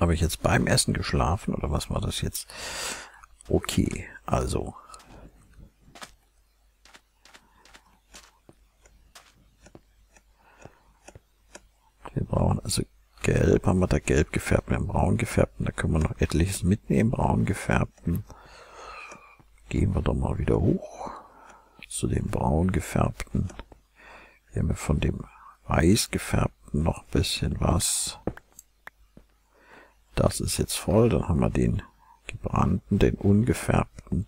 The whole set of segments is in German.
Habe ich jetzt beim Essen geschlafen oder was war das jetzt? Okay, also. Wir brauchen also gelb, haben wir da gelb gefärbt, wir haben braun gefärbt, und da können wir noch etliches mitnehmen, braun gefärbten. Gehen wir doch mal wieder hoch zu dem braun gefärbten. Hier haben wir von dem weiß gefärbten noch ein bisschen was. Das ist jetzt voll, dann haben wir den gebrannten, den ungefärbten,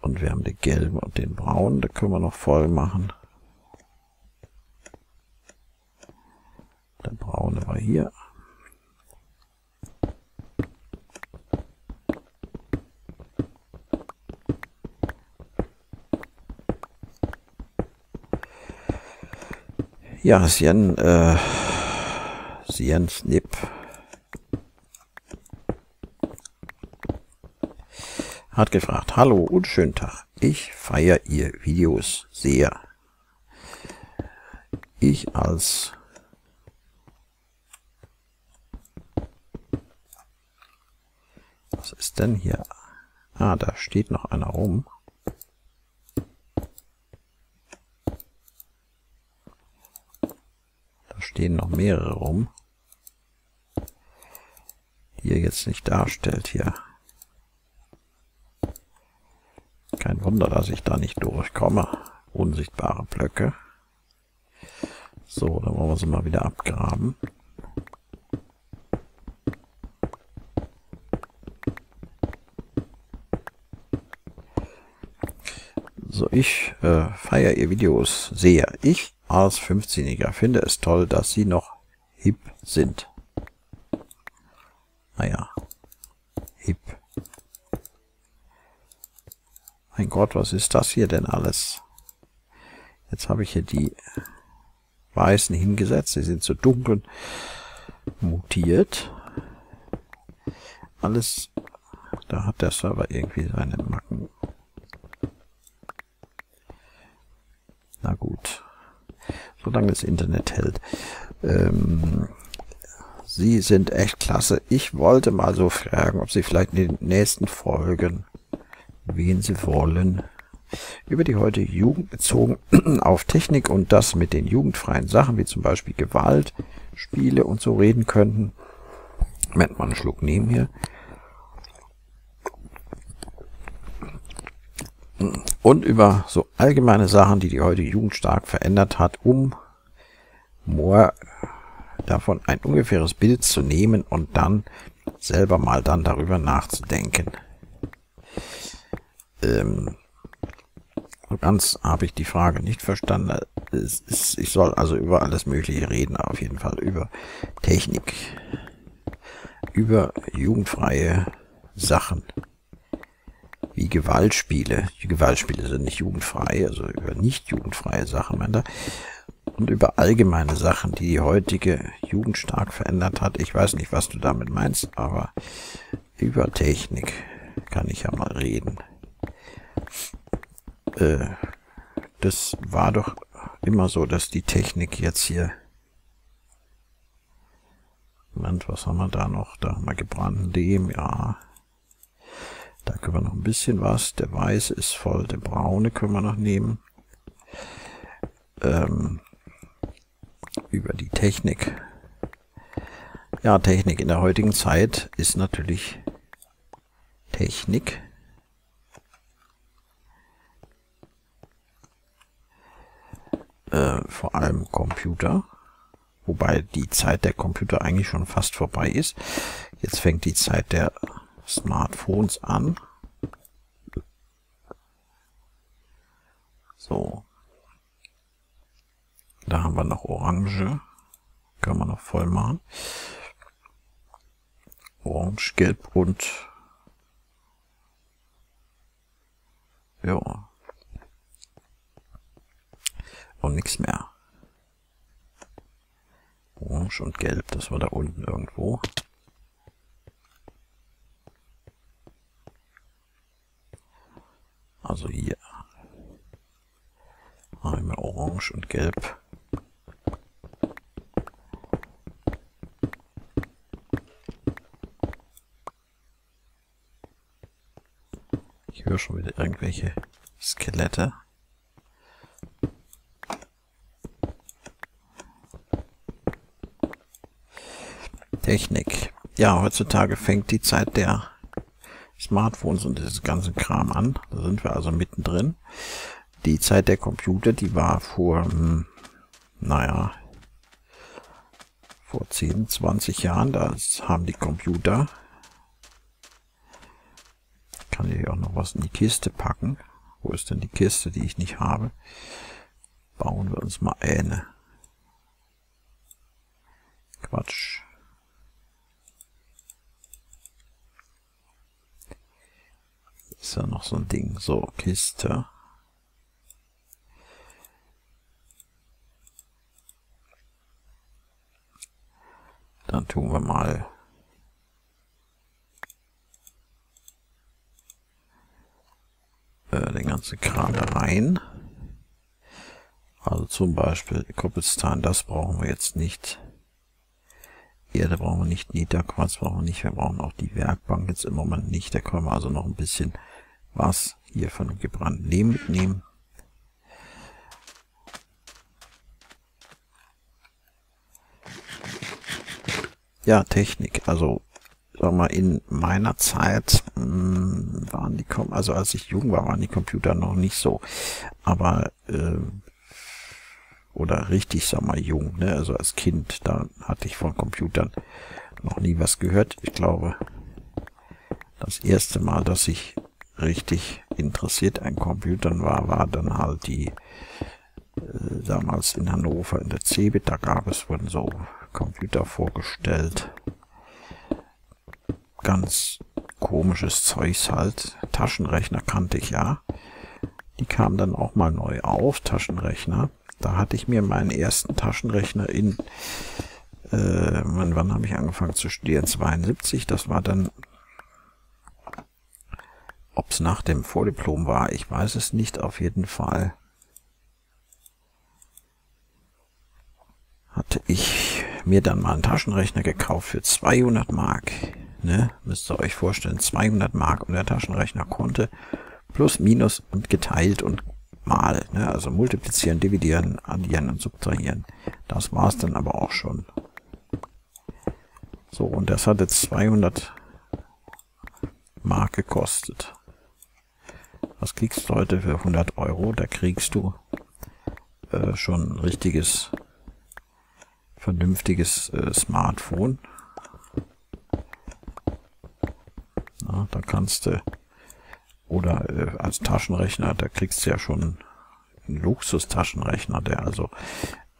und wir haben den gelben und den braunen, da können wir noch voll machen. Der braune war hier. Ja, SyenSnip. Hat gefragt, hallo und schönen Tag. Ich feiere ihr Videos sehr. Ich als was ist denn hier? Ah, da steht noch einer rum. Da stehen noch mehrere rum, die ihr jetzt nicht darstellt hier. Kein Wunder, dass ich da nicht durchkomme. Unsichtbare Blöcke. So, dann wollen wir sie mal wieder abgraben. So, ich feiere ihr Videos sehr. Ich als 15-Jähriger finde es toll, dass sie noch hip sind. Naja, hip. Mein Gott, was ist das hier denn alles? Jetzt habe ich hier die Weißen hingesetzt. Sie sind zu dunkel mutiert. Alles, da hat der Server irgendwie seine Macken. Na gut, solange das Internet hält. Sie sind echt klasse. Ich wollte mal so fragen, ob Sie vielleicht in den nächsten Folgen, wen Sie wollen, über die heutige Jugend bezogen auf Technik und das mit den jugendfreien Sachen, wie zum Beispiel Gewalt, Spiele und so reden könnten. Moment mal, einen Schluck nehmen hier. Und über so allgemeine Sachen, die die heutige Jugend stark verändert hat, um more davon ein ungefähres Bild zu nehmen und dann selber mal dann darüber nachzudenken. Ganz habe ich die Frage nicht verstanden. Ich soll also über alles Mögliche reden, auf jeden Fall über Technik, über jugendfreie Sachen. Wie Gewaltspiele. Die Gewaltspiele sind nicht jugendfrei, also über nicht jugendfreie Sachen, meint er. Und über allgemeine Sachen, die die heutige Jugend stark verändert hat. Ich weiß nicht, was du damit meinst, aber über Technik kann ich ja mal reden. Das war doch immer so, dass die Technik jetzt hier... Moment, was haben wir da noch? Da haben wir gebrannten Lehm, ja... Da können wir noch ein bisschen was. Der weiße ist voll, der braune können wir noch nehmen. Über die Technik. Ja, Technik in der heutigen Zeit ist natürlich Technik. Vor allem Computer. Wobei die Zeit der Computer eigentlich schon fast vorbei ist. Jetzt fängt die Zeit der Smartphones an. So. Da haben wir noch Orange. Können wir noch voll machen. Orange, Gelb und ja. Und nichts mehr. Orange und Gelb, das war da unten irgendwo. Also hier haben wir Orange und Gelb. Ich höre schon wieder irgendwelche Skelette. Technik. Ja, heutzutage fängt die Zeit der Smartphones und dieses ganzen Kram an. Da sind wir also mittendrin. Die Zeit der Computer, die war vor, naja, vor 10, 20 Jahren. Da haben die Computer. Ich kann hier auch noch was in die Kiste packen. Wo ist denn die Kiste, die ich nicht habe? Bauen wir uns mal eine. Quatsch. Ist ja noch so ein Ding. So, Kiste. Dann tun wir mal den ganzen Kram da rein. Also zum Beispiel Koppelstan, das brauchen wir jetzt nicht. Erde brauchen wir nicht, Niederquarz brauchen wir nicht, wir brauchen auch die Werkbank jetzt im Moment nicht. Da können wir also noch ein bisschen was hier von gebrannten Lehm mitnehmen. Ja, Technik, also sag mal, in meiner Zeit waren die also als ich jung war, waren die Computer noch nicht so, aber oder richtig, sag mal, jung, ne? Also als Kind, da hatte ich von Computern noch nie was gehört. Ich glaube, das erste Mal, dass ich richtig interessiert an Computern war, war dann halt die, damals in Hannover in der CEBIT, da gab es, wurden so Computer vorgestellt. Ganz komisches Zeugs halt. Taschenrechner kannte ich ja. Die kamen dann auch mal neu auf, Taschenrechner. Da hatte ich mir meinen ersten Taschenrechner in, wann habe ich angefangen zu studieren? 72, das war dann, ob es nach dem Vordiplom war, ich weiß es nicht, auf jeden Fall hatte ich mir dann mal einen Taschenrechner gekauft für 200 Mark. Ne? Müsst ihr euch vorstellen, 200 Mark und der Taschenrechner konnte plus, minus und geteilt und mal, ne? Also multiplizieren, dividieren, addieren und subtrahieren. Das war es dann aber auch schon. So, und das hat jetzt 200 Mark gekostet. Was kriegst du heute für 100 Euro? Da kriegst du schon ein richtiges, vernünftiges Smartphone. Na, da kannst du, oder als Taschenrechner, da kriegst du ja schon einen Luxus-Taschenrechner, der also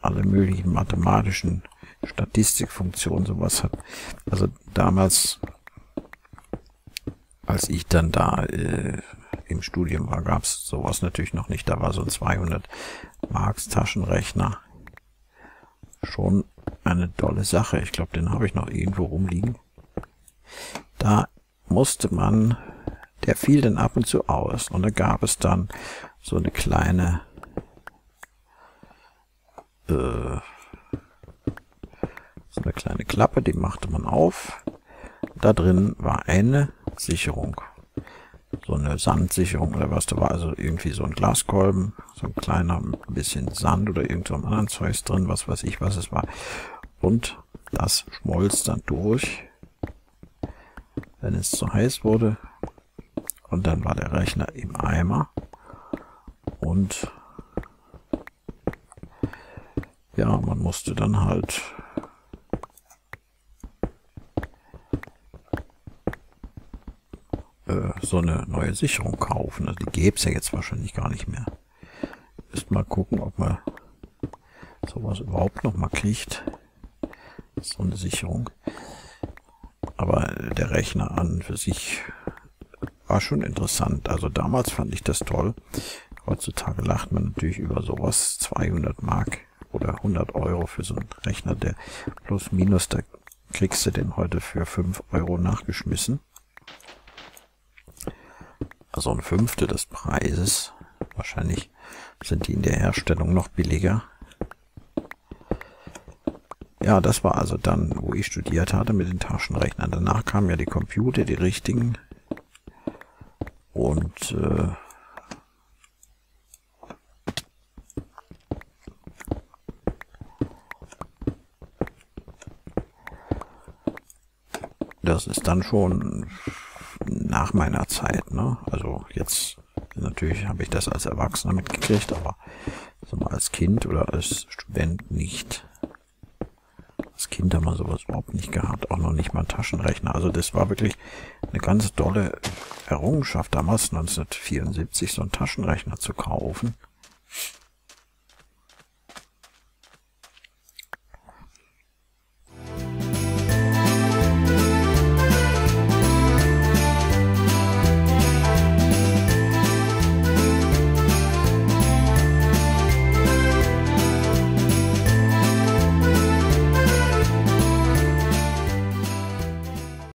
alle möglichen mathematischen Statistikfunktionen sowas hat. Also damals, als ich dann da im Studium war, gab es sowas natürlich noch nicht. Da war so ein 200 Marks Taschenrechner schon eine tolle Sache. Ich glaube, den habe ich noch irgendwo rumliegen. Da musste man, der fiel dann ab und zu aus. Und da gab es dann so eine kleine Klappe, die machte man auf. Da drin war eine Sicherung. So eine Sandsicherung oder was, da war also irgendwie so ein Glaskolben, so ein kleiner, ein bisschen Sand oder irgend so einem anderen Zeugs drin, was weiß ich, was es war. Und das schmolz dann durch, wenn es zu heiß wurde. Und dann war der Rechner im Eimer. Und ja, man musste dann halt so eine neue Sicherung kaufen. Also die gäbe es ja jetzt wahrscheinlich gar nicht mehr. Müsst mal gucken, ob man sowas überhaupt noch mal kriegt. So eine Sicherung. Aber der Rechner an für sich war schon interessant. Also damals fand ich das toll. Heutzutage lacht man natürlich über sowas. 200 Mark oder 100 Euro für so einen Rechner, der plus minus, da kriegst du den heute für 5 Euro nachgeschmissen. Also ein Fünftel des Preises. Wahrscheinlich sind die in der Herstellung noch billiger. Ja, das war also dann, wo ich studiert hatte mit den Taschenrechnern. Danach kamen ja die Computer, die richtigen. und das ist dann schon nach meiner Zeit, ne? Also jetzt natürlich habe ich das als Erwachsener mitgekriegt, aber also als Kind oder als Student nicht. Als Kind haben wir sowas überhaupt nicht gehabt, auch noch nicht mal einen Taschenrechner. Also das war wirklich eine ganz tolle Errungenschaft damals, 1974, so einen Taschenrechner zu kaufen.